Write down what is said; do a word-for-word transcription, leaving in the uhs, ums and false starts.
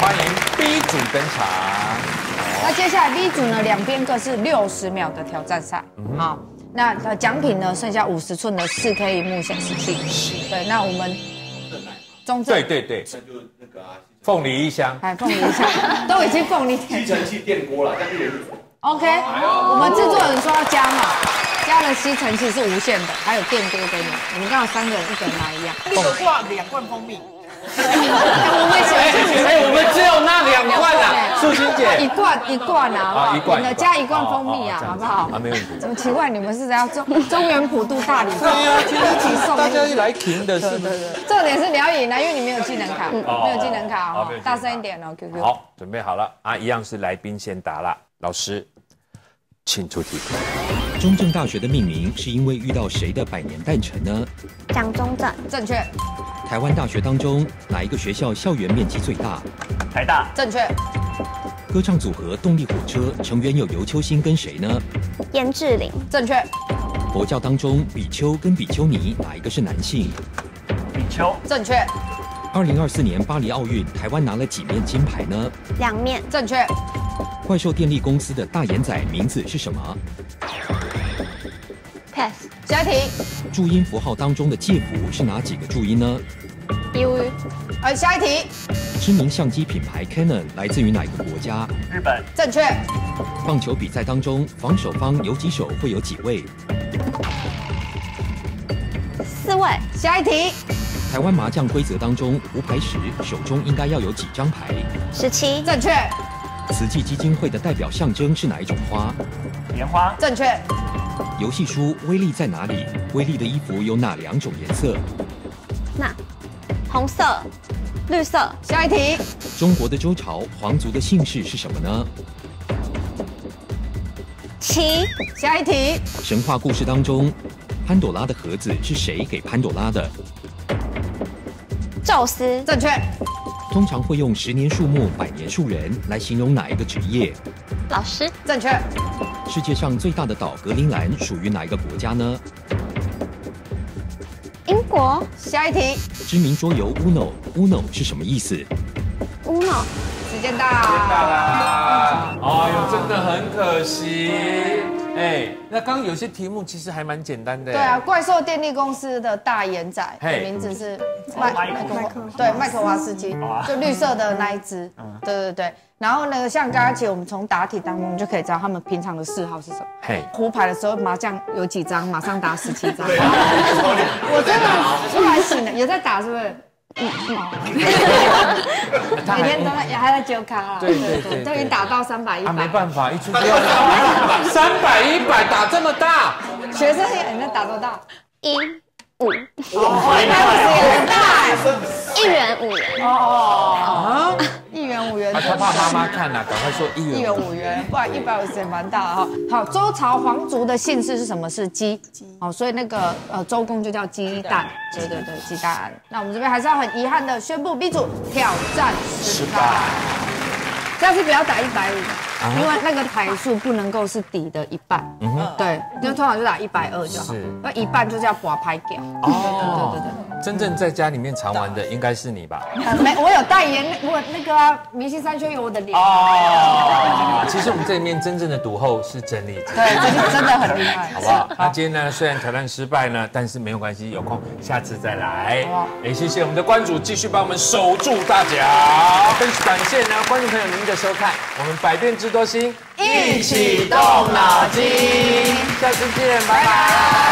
欢迎 B 组登场。那接下来 B 组呢，两边各是六十秒的挑战赛。嗯、好，那呃奖品呢，剩下五十寸的四 K 屏幕显示器。对，那我们中正对对对，那就那个啊，凤梨一箱，哎，凤梨一箱都已经凤梨吸尘器电锅了，但是也是。 OK， 我们制作人说要加嘛，加了吸尘器是无限的，还有电锅给你。你们刚好三个人，一个人拿一样。一个挂两罐蜂蜜。我们哎哎，我们只有那两罐啦，素心姐。一罐一罐啊，一罐加一罐蜂蜜啊，好不好？啊，没问题。怎么奇怪？你们是在中中原普渡大礼？对呀，一起送。大家一来停的是。对对对。重点是你要赢啊，因为你没有技能卡，没有技能卡哦。大声一点哦 ，Q Q。好，准备好了啊，一样是来宾先答啦，老师。 请出题。中正大学的命名是因为遇到谁的百年诞辰呢？蒋中正，正确。台湾大学当中哪一个学校校园面积最大？台大，正确。歌唱组合动力火车成员有尤秋兴跟谁呢？颜志玲，正确。佛教当中比丘跟比丘尼哪一个是男性？比丘，正确。二零二四年巴黎奥运，台湾拿了几面金牌呢？两面，正确。 怪兽电力公司的大眼仔名字是什么 ？Pass。下一题。注音符号当中的介符是哪几个注音呢 ？U。呃，下一题。知名相机品牌 Canon 来自于哪个国家？日本。正确。棒球比赛当中，防守方有几手会有几位？四位。下一题。台湾麻将规则当中，胡牌时手中应该要有几张牌？十七。正确。 慈济基金会的代表象征是哪一种花？莲花，正确。游戏书《威力在哪里》，威力的衣服有哪两种颜色？那红色、绿色。下一题。中国的周朝皇族的姓氏是什么呢？齐。下一题。神话故事当中，潘朵拉的盒子是谁给潘朵拉的？宙斯，正确。 通常会用十年树木、百年树人来形容哪一个职业？老师，正确。世界上最大的岛格陵兰属于哪一个国家呢？英国。下一题。知名桌游 Uno，Uno 是什么意思 ？Uno， 时间到。时间到啦！哎呦，真的很可惜。 哎，那刚刚有些题目其实还蛮简单的。对啊，怪兽电力公司的大眼仔的名字是麦麦克，对，麦克瓦斯基，就绿色的那一只。对对对。然后呢，像刚刚其实我们从答题当中就可以知道他们平常的嗜好是什么。嘿，胡牌的时候麻将有几张，马上打十七张。我真的突然醒了，也在打是不是？ 嗯嗯，每天都在也还在揪咖啦，对对对，都已经打到三百一百，没办法，一出就要三百一百打这么大，学生也能打多大？一五，一百五十也很大哎，一元五元哦哦，一元五元，他怕妈妈看啦，赶快说一元一元五元，不然一百五十也蛮大哈。好，周朝皇族的姓氏是什么？是姬。 哦，所以那个呃，周公就叫鸡蛋，对对对，鸡蛋。那我们这边还是要很遗憾的宣布 ，B 组挑战失败。下次不要打一百五，因为那个台数不能够是底的一半。嗯，对，就通常就打一百二就好。那一半就是要把拍掉。哦，对对对对。真正在家里面常玩的应该是你吧？没，我有代言，我那个明星三缺一我的脸。哦。其实我们这里面真正的赌后是真理。对，真的很厉害，好不好？那今天呢，虽然挑战失败呢，但是没有关系，有空下次再来。也谢谢我们的关主继续帮我们守住大奖。更感谢呢，观众朋友您的收看，我们百变智多星一起动脑筋，下次见，拜拜。